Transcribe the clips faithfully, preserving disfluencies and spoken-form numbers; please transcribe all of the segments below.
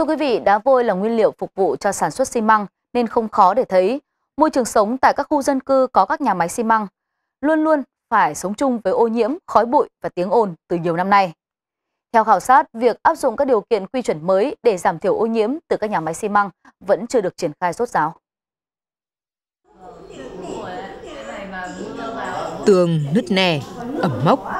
Thưa quý vị, đá vôi là nguyên liệu phục vụ cho sản xuất xi măng nên không khó để thấy môi trường sống tại các khu dân cư có các nhà máy xi măng luôn luôn phải sống chung với ô nhiễm, khói bụi và tiếng ồn từ nhiều năm nay. Theo khảo sát, việc áp dụng các điều kiện quy chuẩn mới để giảm thiểu ô nhiễm từ các nhà máy xi măng vẫn chưa được triển khai rốt ráo. Tường nứt nẻ, ẩm mốc.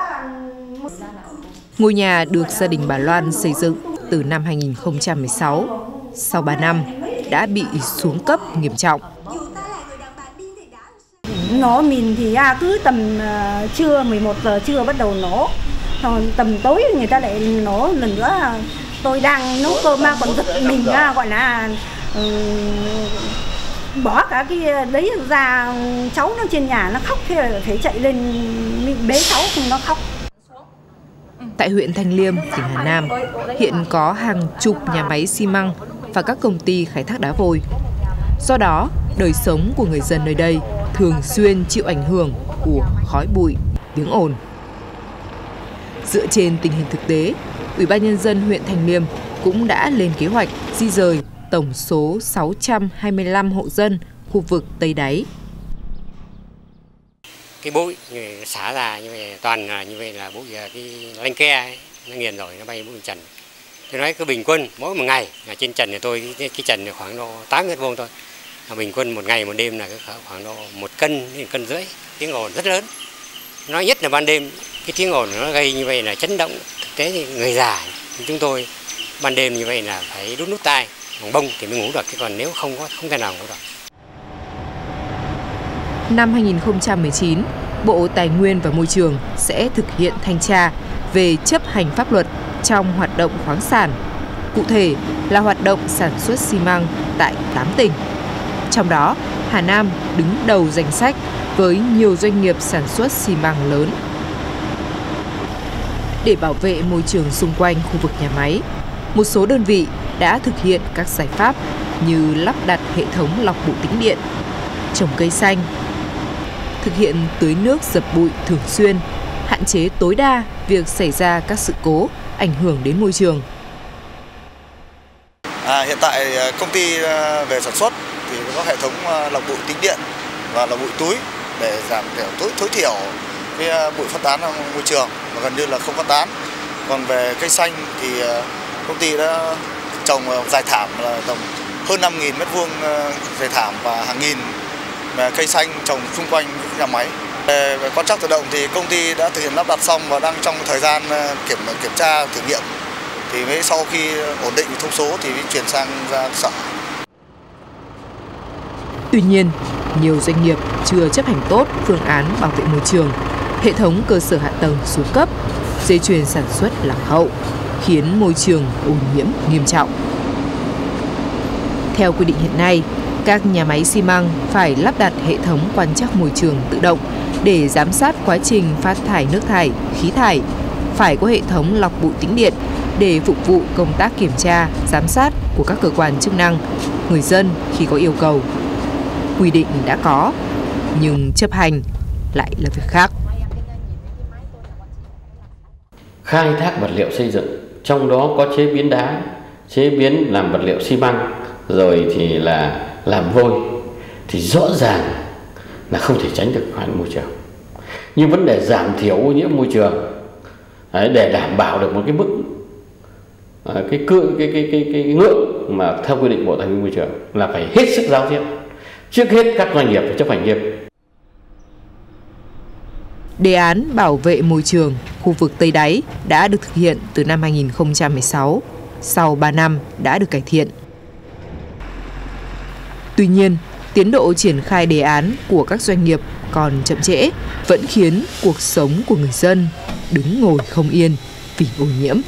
Ngôi nhà được gia đình bà Loan xây dựng từ năm hai nghìn không trăm mười sáu, sau ba năm đã bị xuống cấp nghiêm trọng. Nó mình thì à, cứ tầm trưa mười một giờ trưa bắt đầu nổ, còn tầm tối người ta lại nổ lần nữa. Tôi đang nấu cơm mà còn giật mình à, gọi là um, bỏ cả cái đấy ra, cháu nó trên nhà nó khóc, thế thấy chạy lên bế cháu nó khóc. Tại huyện Thanh Liêm, tỉnh Hà Nam, hiện có hàng chục nhà máy xi măng và các công ty khai thác đá vôi. Do đó, đời sống của người dân nơi đây thường xuyên chịu ảnh hưởng của khói bụi, tiếng ồn. Dựa trên tình hình thực tế, Ủy ban Nhân dân huyện Thanh Liêm cũng đã lên kế hoạch di dời tổng số sáu trăm hai mươi lăm hộ dân khu vực Tây Đáy. Cái bụi xả ra như vậy, toàn là như vậy là bụi cái lanh ke ấy, nó nghiền rồi nó bay bụi trần. Tôi nói cứ bình quân mỗi một ngày là trên trần thì tôi cái, cái trần khoảng độ tám mét vuông thôi. Là bình quân một ngày một đêm là khoảng độ một cân đến cân rưỡi, tiếng ồn rất lớn. Nói nhất là ban đêm, cái tiếng ồn nó gây như vậy là chấn động. Thực tế thì người già chúng tôi ban đêm như vậy là phải đút nút tai, bằng bông thì mới ngủ được, chứ còn nếu không có không thể nào ngủ được. Năm hai nghìn không trăm mười chín, Bộ Tài nguyên và Môi trường sẽ thực hiện thanh tra về chấp hành pháp luật trong hoạt động khoáng sản, cụ thể là hoạt động sản xuất xi măng tại tám tỉnh. Trong đó, Hà Nam đứng đầu danh sách với nhiều doanh nghiệp sản xuất xi măng lớn. Để bảo vệ môi trường xung quanh khu vực nhà máy, một số đơn vị đã thực hiện các giải pháp như lắp đặt hệ thống lọc bụi tĩnh điện, trồng cây xanh, thực hiện tưới nước dập bụi thường xuyên, hạn chế tối đa việc xảy ra các sự cố ảnh hưởng đến môi trường. À, hiện tại công ty về sản xuất thì có hệ thống lọc bụi tĩnh điện và lọc bụi túi để giảm thiểu tối tối thiểu cái bụi phát tán ra môi trường và gần như là không phát tán. Còn về cây xanh thì công ty đã trồng dài thảm là tầm hơn năm nghìn mét vuông dài thảm và hàng nghìn cây xanh trồng xung quanh nhà máy. Về quan trắc tự động thì công ty đã thực hiện lắp đặt xong và đang trong thời gian kiểm kiểm tra thử nghiệm. Thì mới sau khi ổn định thông số thì mới chuyển sang ra sở. Tuy nhiên, nhiều doanh nghiệp chưa chấp hành tốt phương án bảo vệ môi trường, hệ thống cơ sở hạ tầng xuống cấp, dây chuyền sản xuất lạc hậu, khiến môi trường ô nhiễm nghiêm trọng. Theo quy định hiện nay, các nhà máy xi măng phải lắp đặt hệ thống quan trắc môi trường tự động để giám sát quá trình phát thải nước thải, khí thải, phải có hệ thống lọc bụi tĩnh điện để phục vụ công tác kiểm tra, giám sát của các cơ quan chức năng, người dân khi có yêu cầu. Quy định đã có, nhưng chấp hành lại là việc khác. Khai thác vật liệu xây dựng, trong đó có chế biến đá, chế biến làm vật liệu xi măng, rồi thì là làm vôi, thì rõ ràng là không thể tránh được hại môi trường. Nhưng vấn đề giảm thiểu ô nhiễm môi trường để đảm bảo được một cái mức cái cự cái cái cái cái ngưỡng mà theo quy định Bộ Tài nguyên Môi trường là phải hết sức giáo diết, trước hết các doanh nghiệp phải chấp hành nghiêm. Đề án bảo vệ môi trường khu vực Tây Đáy đã được thực hiện từ năm hai nghìn không trăm mười sáu, sau ba năm đã được cải thiện. Tuy nhiên, tiến độ triển khai đề án của các doanh nghiệp còn chậm trễ, vẫn khiến cuộc sống của người dân đứng ngồi không yên vì ô nhiễm.